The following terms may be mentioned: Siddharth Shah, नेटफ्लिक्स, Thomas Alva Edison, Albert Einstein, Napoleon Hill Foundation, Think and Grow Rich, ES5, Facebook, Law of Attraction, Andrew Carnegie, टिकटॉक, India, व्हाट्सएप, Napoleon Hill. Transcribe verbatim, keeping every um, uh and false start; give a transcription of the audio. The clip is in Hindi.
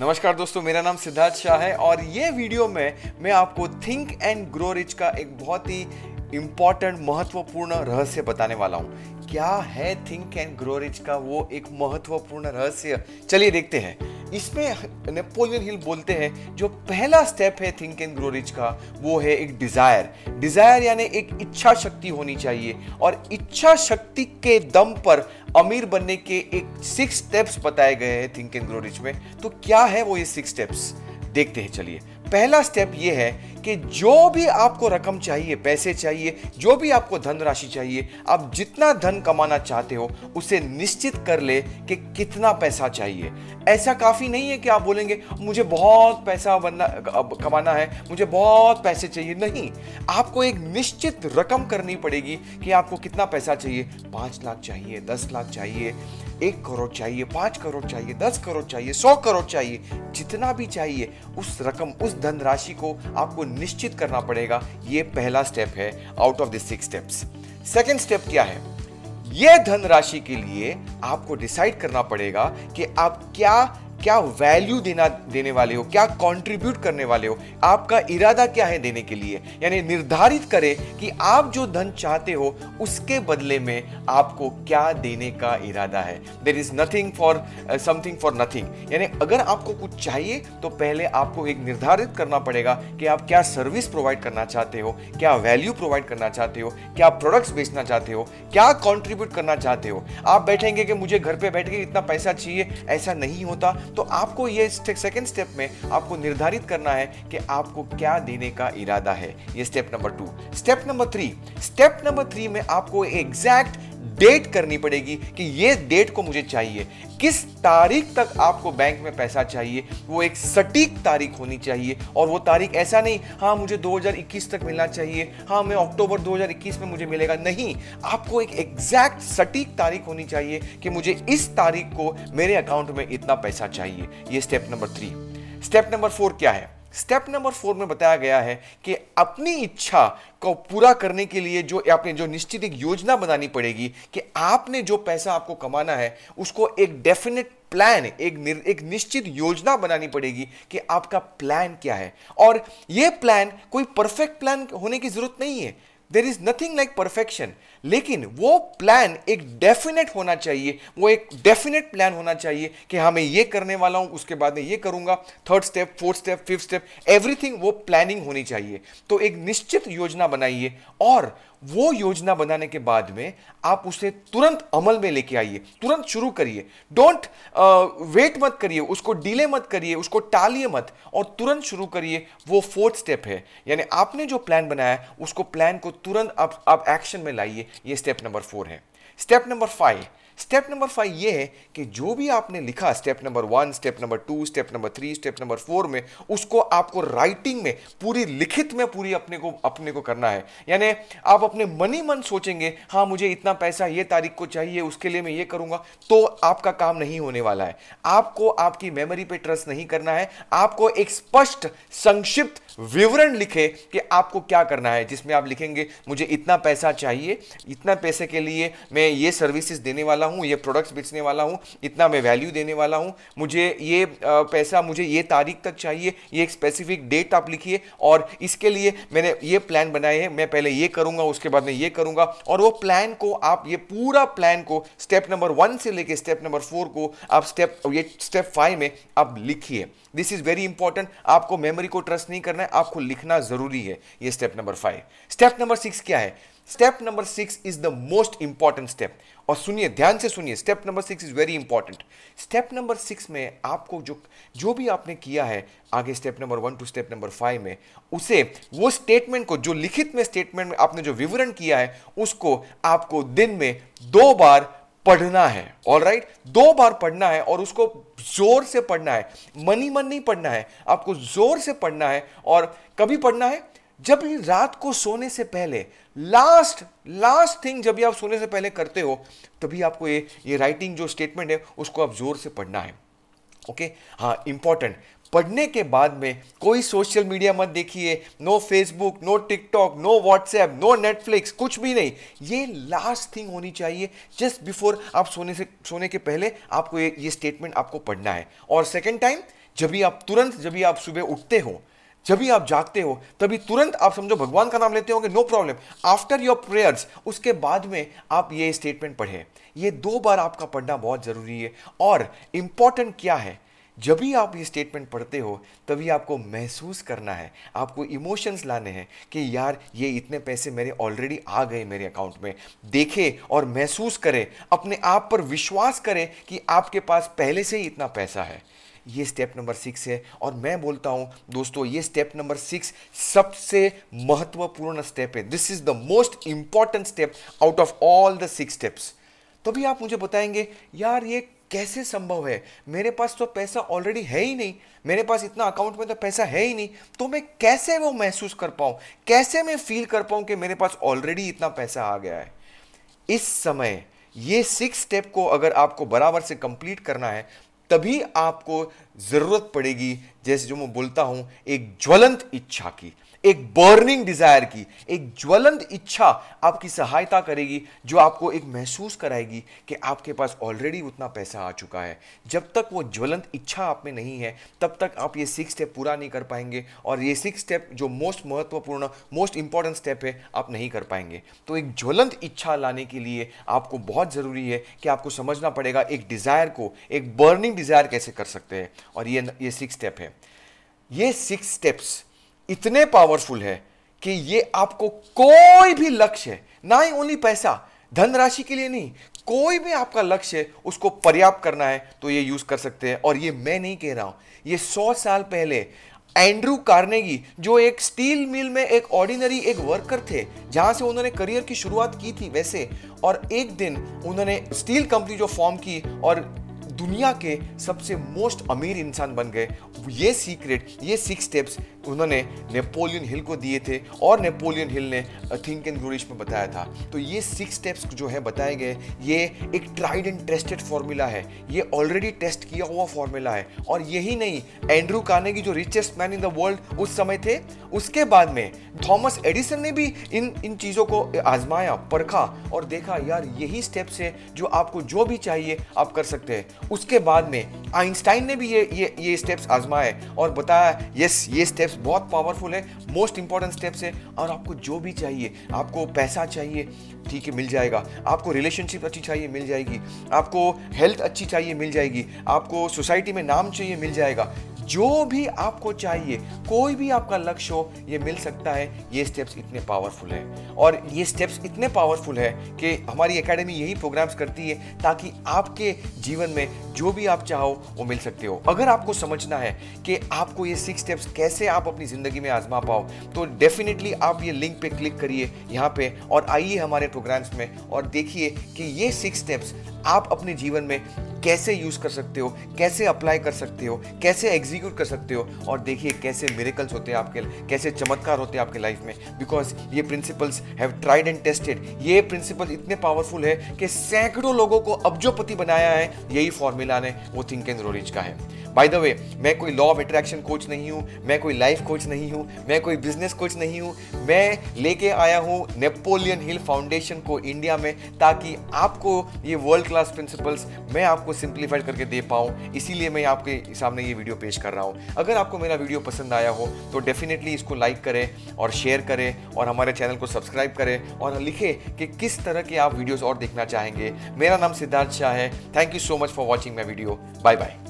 नमस्कार दोस्तों, मेरा नाम सिद्धार्थ शाह है और ये वीडियो में मैं आपको थिंक एंड ग्रो रिच का एक बहुत ही इम्पॉर्टेंट महत्वपूर्ण रहस्य बताने वाला हूँ। क्या है थिंक एंड ग्रो रिच का वो एक महत्वपूर्ण रहस्य? चलिए देखते हैं। इसमें नेपोलियन हिल बोलते हैं जो पहला स्टेप है थिंक एंड ग्रो रिच का वो है एक डिज़ायर। डिज़ायर यानी एक इच्छा शक्ति होनी चाहिए और इच्छा शक्ति के दम पर अमीर बनने के एक सिक्स स्टेप्स बताए गए हैं थिंक एंड ग्रो रिच में। तो क्या है वो ये सिक्स स्टेप्स, देखते हैं। चलिए, पहला स्टेप ये है कि जो भी आपको रकम चाहिए, पैसे चाहिए, जो भी आपको धनराशि चाहिए, आप जितना धन कमाना चाहते हो उसे निश्चित कर ले कि कितना पैसा चाहिए। ऐसा काफ़ी नहीं है कि आप बोलेंगे मुझे बहुत पैसा बनना कमाना है, मुझे बहुत पैसे चाहिए। नहीं, आपको एक निश्चित रकम करनी पड़ेगी कि आपको कितना पैसा चाहिए। पाँच लाख चाहिए, दस लाख चाहिए, एक करोड़ चाहिए, पाँच करोड़ चाहिए, दस करोड़ चाहिए, सौ करोड़ चाहिए, जितना भी चाहिए उस रकम, उस धनराशि को आपको निश्चित करना पड़ेगा। ये पहला स्टेप है out of the six steps. Second step क्या है? ये धनराशि के लिए आपको डिसाइड करना पड़ेगा कि आप क्या क्या वैल्यू देना देने वाले हो, क्या कंट्रीब्यूट करने वाले हो, आपका इरादा क्या है देने के लिए। यानी निर्धारित करें कि आप जो धन चाहते हो उसके बदले में आपको क्या देने का इरादा है। There is nothing for something for nothing. यानी अगर आपको कुछ चाहिए तो पहले आपको एक निर्धारित करना पड़ेगा कि आप क्या सर्विस प्रोवाइड करना चाहते हो, क्या वैल्यू प्रोवाइड करना चाहते हो, क्या प्रोडक्ट्स बेचना चाहते हो, क्या कॉन्ट्रीब्यूट करना चाहते हो। आप बैठेंगे कि मुझे घर पर बैठ के इतना पैसा चाहिए, ऐसा नहीं होता। तो आपको ये सेकंड स्टेप में आपको निर्धारित करना है कि आपको क्या देने का इरादा है। ये step number two. Step number three, step number three में आपको एग्जैक्ट डेट करनी पड़ेगी कि ये डेट को मुझे चाहिए, किस तारीख तक आपको बैंक में पैसा चाहिए। वो एक सटीक तारीख होनी चाहिए और वो तारीख ऐसा नहीं हाँ मुझे दो हज़ार इक्कीस तक मिलना चाहिए, हाँ मैं अक्टूबर दो हज़ार इक्कीस में मुझे मिलेगा। नहीं, आपको एक एग्जैक्ट सटीक तारीख होनी चाहिए कि मुझे इस तारीख को मेरे अकाउंट में इतना पैसा चाहिए। ये step number three. Step number four क्या है? स्टेप नंबर फोर में बताया गया है कि अपनी इच्छा को पूरा करने के लिए जो आपने जो निश्चित एक योजना बनानी पड़ेगी कि आपने जो पैसा आपको कमाना है उसको एक डेफिनेट प्लान, एक निर, एक निश्चित योजना बनानी पड़ेगी कि आपका प्लान क्या है। और ये प्लान कोई परफेक्ट प्लान होने की ज़रूरत नहीं है। There is nothing like perfection. लेकिन वो प्लान एक डेफिनेट होना चाहिए, वो एक डेफिनेट प्लान होना चाहिए कि हाँ मैं ये करने वाला हूँ, उसके बाद में ये करूँगा। Third step, fourth step, fifth step, everything वो प्लानिंग होनी चाहिए। तो एक निश्चित योजना बनाइए और वो योजना बनाने के बाद में आप उसे तुरंत अमल में लेके आइए, तुरंत शुरू करिए। डोंट वेट मत करिए, उसको डिले मत करिए, उसको टालिए मत और तुरंत शुरू करिए। वो फोर्थ स्टेप है। यानी आपने जो प्लान बनाया है उसको, प्लान को तुरंत आप आप एक्शन में लाइए। ये स्टेप नंबर फोर है। Step number five, step number five ये है कि जो भी आपने लिखा step number one, step number two, step number three, step number four में उसको आपको राइटिंग में, पूरी लिखित में, पूरी अपने को अपने को करना है। यानी आप अपने मन ही मन सोचेंगे हाँ मुझे इतना पैसा ये तारीख को चाहिए, उसके लिए मैं ये करूँगा, तो आपका काम नहीं होने वाला है। आपको आपकी मेमोरी पर ट्रस्ट नहीं करना है। आपको एक स्पष्ट संक्षिप्त विवरण लिखे कि आपको क्या करना है, जिसमें आप लिखेंगे मुझे इतना पैसा चाहिए, इतना पैसे के लिए मैं ये सर्विसेज देने वाला हूँ, ये प्रोडक्ट्स बेचने वाला हूँ, इतना मैं वैल्यू देने वाला हूँ, मुझे ये पैसा मुझे ये तारीख तक चाहिए, ये एक स्पेसिफिक डेट आप लिखिए और इसके लिए मैंने ये प्लान बनाए हैं, मैं पहले ये करूँगा, उसके बाद में ये करूँगा। और वो प्लान को आप, ये पूरा प्लान को स्टेप नंबर वन से लेकर स्टेप नंबर फोर को आप स्टेप ये स्टेप फाइव में आप लिखिए। This is very important. आपको मेमोरी को ट्रस्ट नहीं करना है, आपको लिखना ज़रूरी है। ये step number five. Step number six क्या है? Step number six is the most important step. और सुनिए, ध्यान से सुनिए, step number six is very important. Step number six में आपको जो जो भी आपने किया है आगे step number one two step number five में, उसे वो स्टेटमेंट को, जो लिखित में स्टेटमेंट में आपने जो विवरण किया है उसको आपको दिन में दो बार पढ़ना है। ऑलराइट, दो बार पढ़ना है और उसको जोर से पढ़ना है, मन ही मन नहीं पढ़ना है, आपको जोर से पढ़ना है। और कभी पढ़ना है जब भी रात को सोने से पहले, लास्ट लास्ट थिंग जब भी आप सोने से पहले करते हो तभी आपको ये ये राइटिंग जो स्टेटमेंट है उसको आप जोर से पढ़ना है। Okay okay? हाँ, इंपॉर्टेंट। पढ़ने के बाद में कोई सोशल मीडिया मत देखिए, no Facebook, no टिकटॉक, no व्हाट्सएप, no नेटफ्लिक्स, कुछ भी नहीं। ये लास्ट थिंग होनी चाहिए। जस्ट बिफोर आप सोने से सोने के पहले आपको ये ये स्टेटमेंट आपको पढ़ना है। और सेकेंड टाइम जब भी आप तुरंत जब भी आप सुबह उठते हो, जब भी आप जागते हो, तभी तुरंत आप समझो भगवान का नाम लेते होंगे, no problem, after your prayers, उसके बाद में आप ये स्टेटमेंट पढ़ें। ये दो बार आपका पढ़ना बहुत ज़रूरी है। और इम्पॉर्टेंट क्या है, जब भी आप ये स्टेटमेंट पढ़ते हो तभी आपको महसूस करना है, आपको इमोशंस लाने हैं कि यार ये इतने पैसे मेरे ऑलरेडी आ गए मेरे अकाउंट में। देखें और महसूस करें, अपने आप पर विश्वास करें कि आपके पास पहले से ही इतना पैसा है। ये स्टेप नंबर सिक्स है। और मैं बोलता हूँ दोस्तों, ये स्टेप नंबर सिक्स सबसे महत्वपूर्ण स्टेप है। This is the most important step out of all the six steps. तभी आप मुझे बताएंगे यार ये कैसे संभव है, मेरे पास तो पैसा ऑलरेडी है ही नहीं, मेरे पास इतना अकाउंट में तो पैसा है ही नहीं, तो मैं कैसे वो महसूस कर पाऊँ, कैसे मैं फील कर पाऊँ कि मेरे पास ऑलरेडी इतना पैसा आ गया है। इस समय ये सिक्स स्टेप को अगर आपको बराबर से कंप्लीट करना है, तभी आपको ज़रूरत पड़ेगी, जैसे जो मैं बोलता हूँ, एक ज्वलंत इच्छा की, एक बर्निंग डिज़ायर की, एक ज्वलंत इच्छा आपकी सहायता करेगी, जो आपको एक महसूस कराएगी कि आपके पास ऑलरेडी उतना पैसा आ चुका है। जब तक वो ज्वलंत इच्छा आप में नहीं है, तब तक आप ये सिक्स स्टेप पूरा नहीं कर पाएंगे, और ये सिक्स स्टेप जो मोस्ट महत्वपूर्ण मोस्ट इंपॉर्टेंट स्टेप है, आप नहीं कर पाएंगे। तो एक ज्वलंत इच्छा लाने के लिए आपको बहुत ज़रूरी है कि आपको समझना पड़ेगा एक डिज़ायर को, एक बर्निंग डिज़ायर कैसे कर सकते हैं। और ये ये सिक्स स्टेप है। ये सिक्स स्टेप्स इतने पावरफुल है कि ये आपको कोई भी लक्ष्य, ना ही ओनली पैसा, धनराशि के लिए नहीं, कोई भी आपका लक्ष्य है उसको पर्याप्त करना है तो ये यूज़ कर सकते हैं। और ये मैं नहीं कह रहा हूँ, ये सौ साल पहले एंड्रू कार्नेगी, जो एक स्टील मिल में एक ऑर्डिनरी एक वर्कर थे, जहाँ से उन्होंने करियर की शुरुआत की थी वैसे, और एक दिन उन्होंने स्टील कंपनी जो फॉर्म की और दुनिया के सबसे मोस्ट अमीर इंसान बन गए। ये सीक्रेट, ये सिक्स स्टेप्स उन्होंने नेपोलियन हिल को दिए थे, और नेपोलियन हिल ने थिंक एंड ग्रो रिच में बताया था। तो ये सिक्स स्टेप्स जो है बताए गए, ये एक ट्राइड एंड टेस्टेड फॉर्मूला है, ये ऑलरेडी टेस्ट किया हुआ फॉर्मूला है। और यही नहीं, एंड्रू कार्नेगी जो richest man in the world उस समय थे, उसके बाद में थॉमस एडिसन ने भी इन इन चीज़ों को आजमाया, परखा और देखा यार यही स्टेप्स है जो आपको जो भी चाहिए आप कर सकते हैं। उसके बाद में आइंस्टाइन ने भी ये ये ये स्टेप्स आजमाए और बताया यस ये स्टेप्स बहुत पावरफुल है, मोस्ट इंपॉर्टेंट स्टेप्स है। और आपको जो भी चाहिए, आपको पैसा चाहिए ठीक है मिल जाएगा, आपको रिलेशनशिप अच्छी चाहिए मिल जाएगी, आपको हेल्थ अच्छी चाहिए मिल जाएगी, आपको सोसाइटी में नाम चाहिए मिल जाएगा, जो भी आपको चाहिए, कोई भी आपका लक्ष्य हो ये मिल सकता है। ये स्टेप्स इतने पावरफुल हैं, और ये स्टेप्स इतने पावरफुल है कि हमारी एकेडमी यही प्रोग्राम्स करती है ताकि आपके जीवन में जो भी आप चाहो वो मिल सकते हो। अगर आपको समझना है कि आपको ये सिक्स स्टेप्स कैसे आप अपनी ज़िंदगी में आजमा पाओ, तो डेफिनेटली आप ये लिंक पे क्लिक करिए यहाँ पे, और आइए हमारे प्रोग्राम्स में और देखिए कि ये सिक्स स्टेप्स आप अपने जीवन में कैसे यूज़ कर सकते हो, कैसे अप्लाई कर सकते हो, कैसे एग्जीक्यूट कर सकते हो, और देखिए कैसे मिरेकल्स होते हैं आपके, कैसे चमत्कार होते हैं आपके लाइफ में। बिकॉज ये principles have tried and tested, ये प्रिंसिपल इतने पावरफुल है कि सैकड़ों लोगों को अब्जोपति बनाया है यही फॉर्मूला ने, वो थिंक एंड ग्रो रिच का है। बाय द वे, मैं कोई लॉ ऑफ अट्रैक्शन कोच नहीं हूँ, मैं कोई लाइफ कोच नहीं हूँ, मैं कोई बिजनेस कोच नहीं हूँ, मैं लेके आया हूँ नेपोलियन हिल फाउंडेशन को इंडिया में, ताकि आपको ये वर्ल्ड क्लास प्रिंसिपल्स मैं आपको सिंप्लीफाइड करके दे पाऊँ। इसीलिए मैं आपके सामने ये वीडियो पेश कर रहा हूँ। अगर आपको मेरा वीडियो पसंद आया हो तो डेफिनेटली इसको लाइक करें और शेयर करें, और हमारे चैनल को सब्सक्राइब करें, और लिखें कि किस तरह के आप वीडियोज़ और देखना चाहेंगे। मेरा नाम सिद्धार्थ शाह है। Thank you so much for watching my video. Bye bye.